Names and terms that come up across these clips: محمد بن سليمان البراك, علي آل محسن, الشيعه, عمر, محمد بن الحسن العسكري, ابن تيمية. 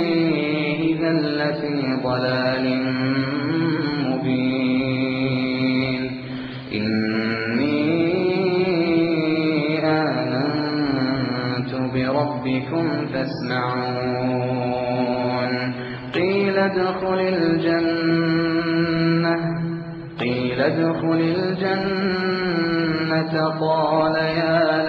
إذا لفي ضلال مبين. إني آمنت بربكم فاسمعون. قيل ادخل الجنة قال يا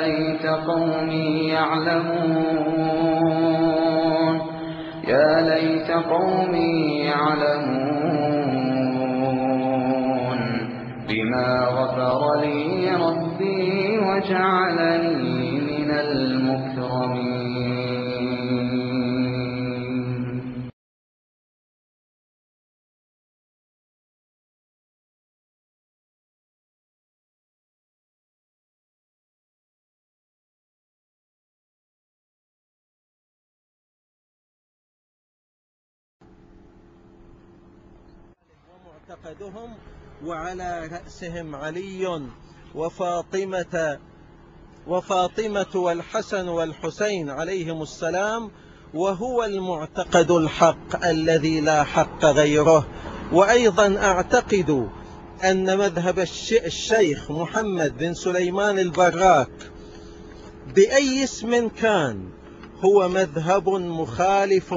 ليت قومي يعلمون بما غفر لي ربي وجعلني من المكرمين. معتقدهم وعلى رأسهم علي وفاطمة والحسن والحسين عليهم السلام، وهو المعتقد الحق الذي لا حق غيره. وأيضا أعتقد أن مذهب الشيخ محمد بن سليمان البراك بأي اسم كان هو مذهب مخالف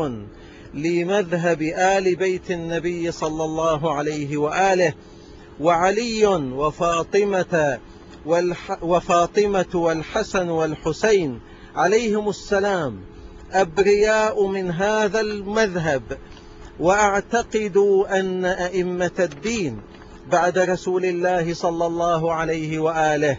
لمذهب آل بيت النبي صلى الله عليه وآله. وعلي وفاطمة والحسن والحسين عليهم السلام أبرياء من هذا المذهب. وأعتقد أن أئمة الدين بعد رسول الله صلى الله عليه وآله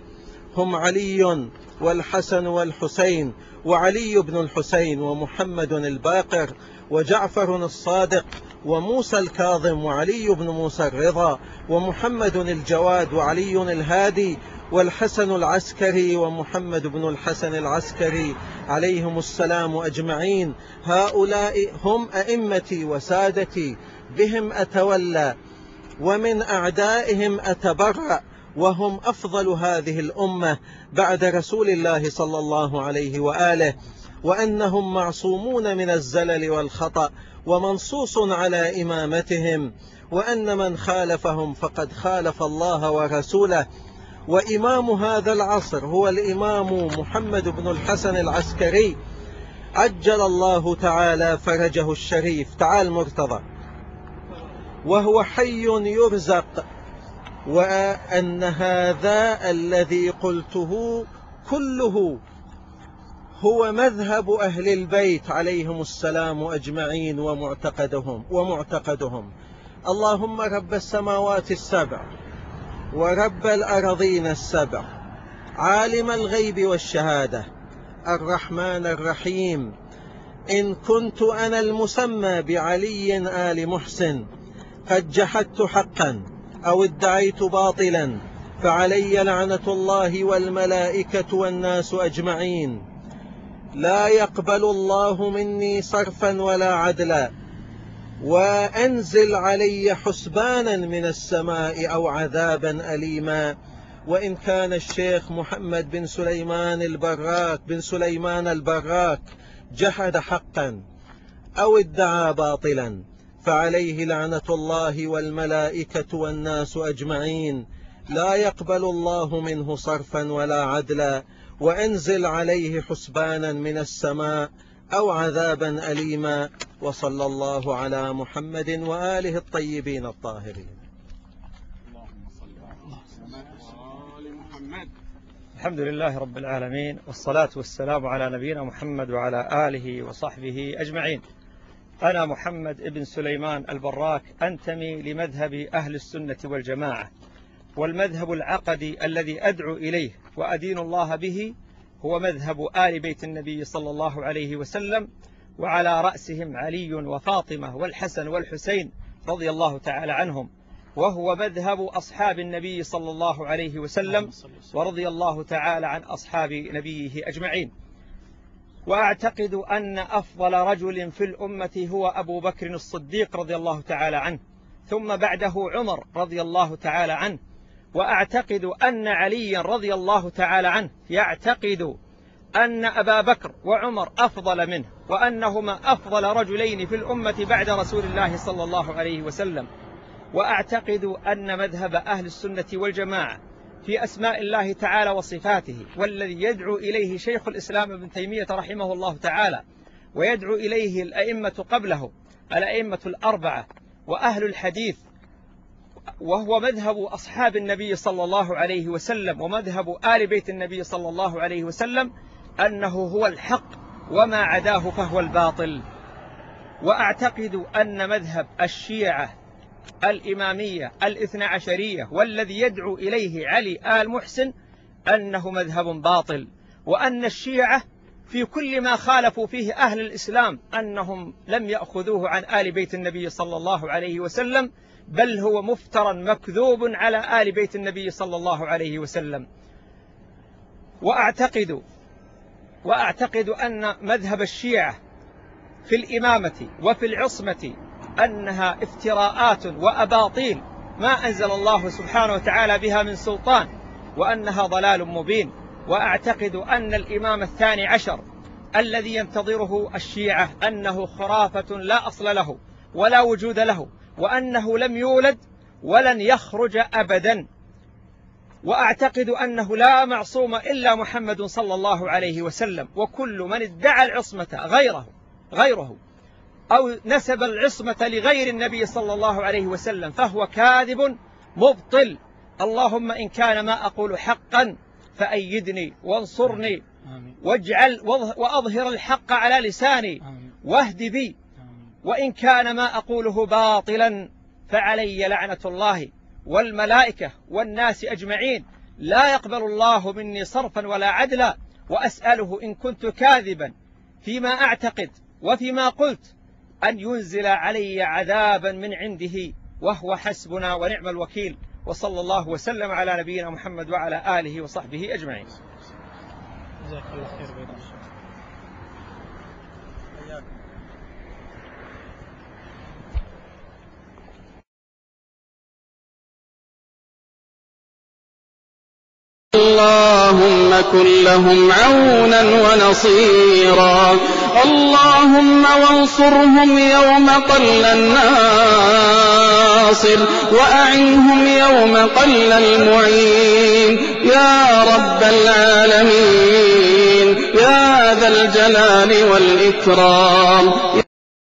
هم علي والحسن والحسين، وعلي بن الحسين ومحمد الباقر وجعفر الصادق وموسى الكاظم وعلي بن موسى الرضا ومحمد الجواد وعلي الهادي والحسن العسكري ومحمد بن الحسن العسكري عليهم السلام أجمعين. هؤلاء هم أئمتي وسادتي، بهم أتولى ومن أعدائهم أتبرأ، وهم أفضل هذه الأمة بعد رسول الله صلى الله عليه وآله، وأنهم معصومون من الزلل والخطأ ومنصوص على إمامتهم، وأن من خالفهم فقد خالف الله ورسوله. وإمام هذا العصر هو الإمام محمد بن الحسن العسكري عجل الله تعالى فرجه الشريف، تعال مرتضى، وهو حي يرزق. وأن هذا الذي قلته كله هو مذهب أهل البيت عليهم السلام أجمعين ومعتقدهم. اللهم رب السماوات السبع ورب الأرضين السبع، عالم الغيب والشهادة، الرحمن الرحيم، إن كنت أنا المسمى بعلي آل محسن قد جحدت حقا أو ادعيت باطلا فعلي لعنة الله والملائكة والناس أجمعين. لا يقبل الله مني صرفا ولا عدلا، وأنزل علي حسبانا من السماء أو عذابا أليما. وإن كان الشيخ محمد بن سليمان البراك جحد حقا أو ادعى باطلا فعليه لعنة الله والملائكة والناس أجمعين. لا يقبل الله منه صرفا ولا عدلا، وأنزل عليه حسبانا من السماء أو عذابا أليما. وصلى الله على محمد وآله الطيبين الطاهرين. اللهم صل على محمد. الحمد لله رب العالمين، والصلاة والسلام على نبينا محمد وعلى آله وصحبه أجمعين. أنا محمد بن سليمان البراك أنتمي لمذهب أهل السنة والجماعة، والمذهب العقدي الذي أدعو إليه وأدين الله به هو مذهب آل بيت النبي صلى الله عليه وسلم، وعلى رأسهم علي وفاطمة والحسن والحسين رضي الله تعالى عنهم، وهو مذهب أصحاب النبي صلى الله عليه وسلم ورضي الله تعالى عن أصحاب نبيه أجمعين. وأعتقد أن أفضل رجل في الأمة هو أبو بكر الصديق رضي الله تعالى عنه، ثم بعده عمر رضي الله تعالى عنه. وأعتقد أن علي رضي الله تعالى عنه يعتقد أن أبا بكر وعمر أفضل منه، وأنهما أفضل رجلين في الأمة بعد رسول الله صلى الله عليه وسلم. وأعتقد أن مذهب أهل السنة والجماعة في أسماء الله تعالى وصفاته، والذي يدعو إليه شيخ الإسلام ابن تيمية رحمه الله تعالى، ويدعو إليه الأئمة قبله، الأئمة الأربعة وأهل الحديث، وهو مذهب أصحاب النبي صلى الله عليه وسلم ومذهب آل بيت النبي صلى الله عليه وسلم، أنه هو الحق وما عداه فهو الباطل. وأعتقد أن مذهب الشيعة الإمامية الاثنى عشرية والذي يدعو إليه علي آل محسن أنه مذهب باطل، وأن الشيعة في كل ما خالفوا فيه أهل الإسلام أنهم لم يأخذوه عن آل بيت النبي صلى الله عليه وسلم، بل هو مفترى مكذوب على آل بيت النبي صلى الله عليه وسلم. وأعتقد أن مذهب الشيعة في الإمامة وفي العصمة أنها افتراءات وأباطيل ما أنزل الله سبحانه وتعالى بها من سلطان، وأنها ضلال مبين. وأعتقد أن الإمام الثاني عشر الذي ينتظره الشيعة أنه خرافة لا أصل له ولا وجود له، وأنه لم يولد ولن يخرج أبدا. وأعتقد أنه لا معصوم إلا محمد صلى الله عليه وسلم، وكل من ادعى العصمة غيره أو نسب العصمة لغير النبي صلى الله عليه وسلم فهو كاذب مبطل. اللهم إن كان ما أقول حقا فأيدني وانصرني واجعل وأظهر الحق على لساني واهد بي، وإن كان ما أقوله باطلا فعلي لعنة الله والملائكة والناس أجمعين، لا يقبل الله مني صرفا ولا عدلا. وأسأله إن كنت كاذبا فيما أعتقد وفيما قلت أن ينزل علي عذابا من عنده، وهو حسبنا ونعم الوكيل. وصلى الله وسلم على نبينا محمد وعلى آله وصحبه أجمعين. جزاك الله خير. اللهم كن لهم عونا ونصيرا، اللهم وانصرهم يوم قل الناصر، وأعنهم يوم قل المعين، يا رب العالمين، يا ذا الجلال والإكرام.